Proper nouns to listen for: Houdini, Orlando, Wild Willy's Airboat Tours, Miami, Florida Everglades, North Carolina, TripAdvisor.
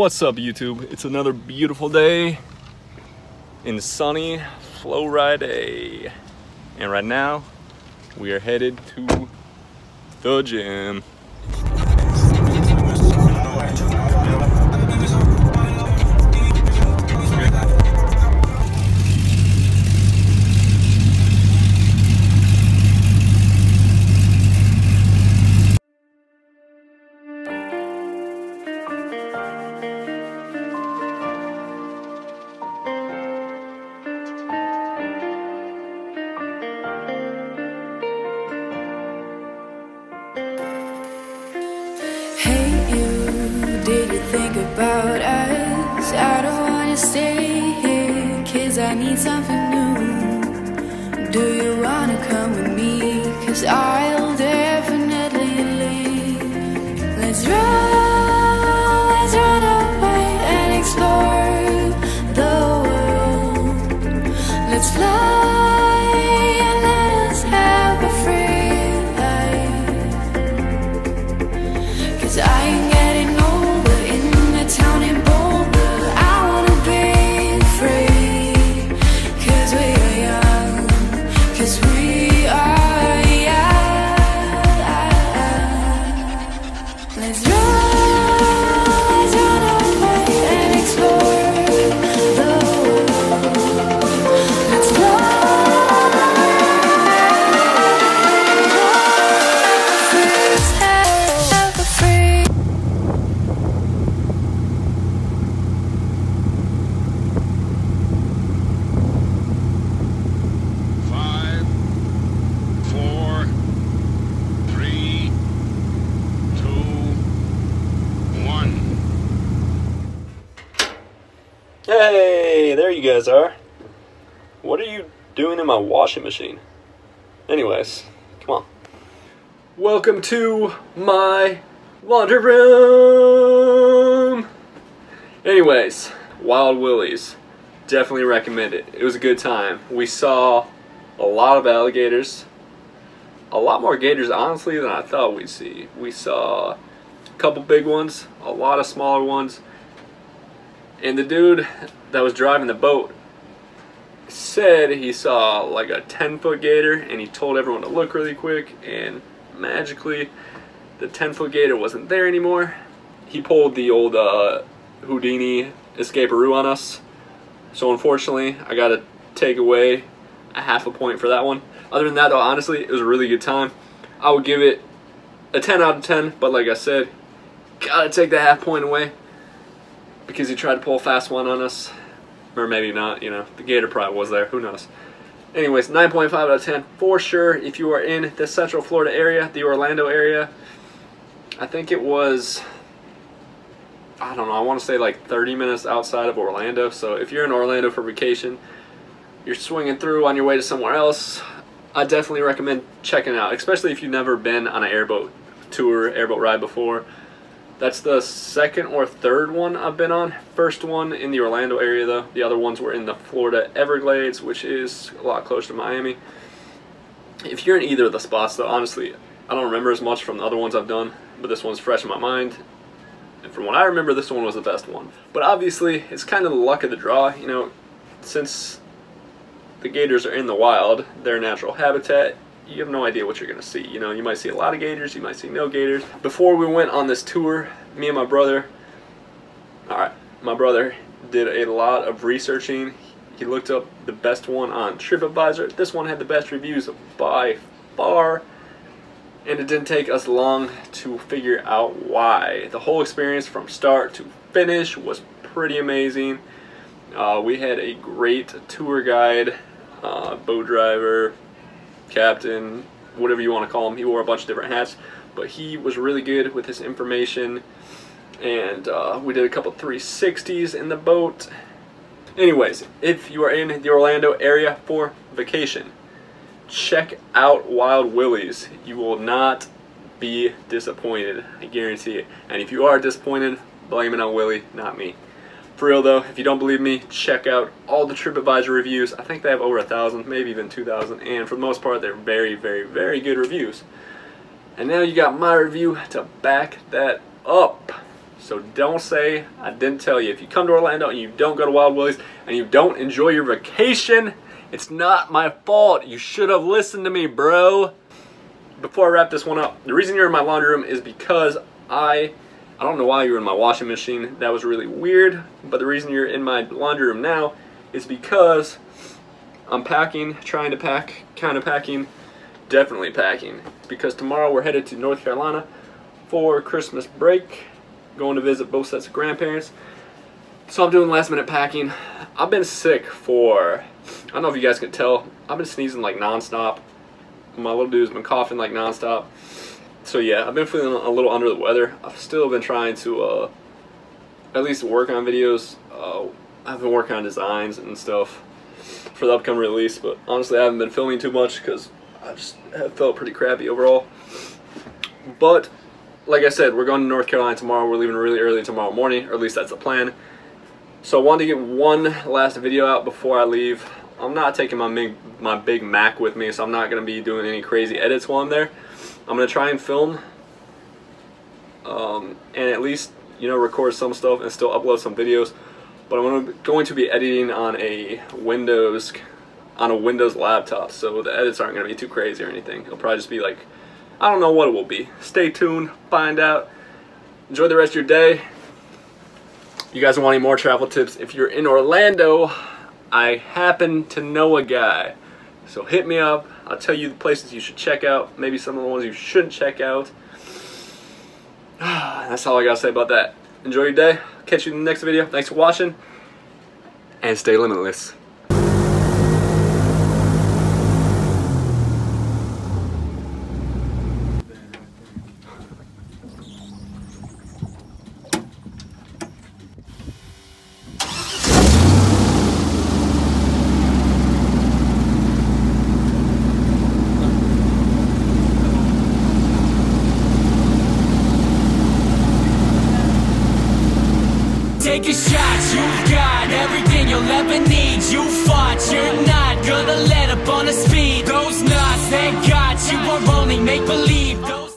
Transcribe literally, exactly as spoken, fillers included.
What's up, YouTube? It's another beautiful day in sunny Florida, and right now we are headed to the gym. About us, I don't wanna stay here, 'cause I need something new. Do you wanna come with me? 'Cause I'll definitely leave. Let's run, let's run away and explore the world. Let's fly and let us have a free life. 'Cause I ain't getting no town in Boulder, I wanna be free, 'cause we are young, 'cause we are young. Let's run, let's run away and explore the world. Let's fly, ever free. Hey, there you guys are. What are you doing in my washing machine? Anyways, come on. Welcome to my laundry room. Anyways, Wild Willy's. Definitely recommend it. It was a good time. We saw a lot of alligators. A lot more gators, honestly, than I thought we'd see. We saw a couple big ones, a lot of smaller ones. And the dude that was driving the boat said he saw like a ten foot gator, and he told everyone to look really quick, and magically the ten foot gator wasn't there anymore. He pulled the old uh, Houdini escaparoo on us. So unfortunately, I gotta take away a half a point for that one. Other than that though, honestly, it was a really good time. I would give it a ten out of ten, but like I said, gotta take that half point away, because he tried to pull a fast one on us. Or maybe not, you know. The gator probably was there, who knows. Anyways, nine point five out of ten for sure. If you are in the Central Florida area, the Orlando area, I think it was, I don't know, I want to say like thirty minutes outside of Orlando. So if you're in Orlando for vacation, you're swinging through on your way to somewhere else, I definitely recommend checking out, especially if you've never been on an airboat tour, airboat ride before. That's the second or third one I've been on. First one in the Orlando area though. The other ones were in the Florida Everglades, which is a lot closer to Miami. If you're in either of the spots though, honestly, I don't remember as much from the other ones I've done, but this one's fresh in my mind. And from what I remember, this one was the best one. But obviously, it's kind of the luck of the draw, you know, since the gators are in the wild, their natural habitat, you have no idea what you're gonna see. You know, you might see a lot of gators, you might see no gators. Before we went on this tour, me and my brother, all right, my brother did a lot of researching. He looked up the best one on TripAdvisor. This one had the best reviews by far, and it didn't take us long to figure out why. The whole experience from start to finish was pretty amazing. Uh, we had a great tour guide, uh, boat driver, captain, whatever you want to call him. He wore a bunch of different hats, but he was really good with his information, and uh, we did a couple three sixties in the boat. Anyways, if you are in the Orlando area for vacation, check out Wild Willy's. You will not be disappointed, I guarantee it. And if you are disappointed, blame it on Willy, not me. For real though, if you don't believe me, check out all the TripAdvisor reviews. I think they have over a thousand, maybe even two thousand, and for the most part, they're very, very, very good reviews. And now you got my review to back that up. So don't say I didn't tell you. If you come to Orlando and you don't go to Wild Willy's and you don't enjoy your vacation, it's not my fault. You should have listened to me, bro. Before I wrap this one up, the reason you're in my laundry room is because I, I don't know why you were in my washing machine. That was really weird. But the reason you're in my laundry room now is because I'm packing, trying to pack, kind of packing, definitely packing. Because tomorrow we're headed to North Carolina for Christmas break, going to visit both sets of grandparents. So I'm doing last minute packing. I've been sick for, I don't know if you guys can tell, I've been sneezing like nonstop. My little dude's been coughing like nonstop. So yeah, I've been feeling a little under the weather. I've still been trying to uh, at least work on videos. Uh, I've been working on designs and stuff for the upcoming release, but honestly I haven't been filming too much because I just have felt pretty crappy overall. But like I said, we're going to North Carolina tomorrow. We're leaving really early tomorrow morning, or at least that's the plan. So I wanted to get one last video out before I leave. I'm not taking my big, my big Mac with me, so I'm not going to be doing any crazy edits while I'm there. I'm going to try and film um, and at least, you know, record some stuff and still upload some videos. But I'm going to be editing on a Windows on a Windows laptop, so the edits aren't going to be too crazy or anything. It'll probably just be like, I don't know what it will be. Stay tuned, find out. Enjoy the rest of your day. You guys want any more travel tips? If you're in Orlando, I happen to know a guy, so hit me up. I'll tell you the places you should check out, maybe some of the ones you shouldn't check out. That's all I gotta say about that. Enjoy your day. I'll catch you in the next video. Thanks for watching, and stay limitless. Take a shot, you've got everything you'll ever need. You fought, you're not gonna let up on the speed. Those knots that got you are only make-believe.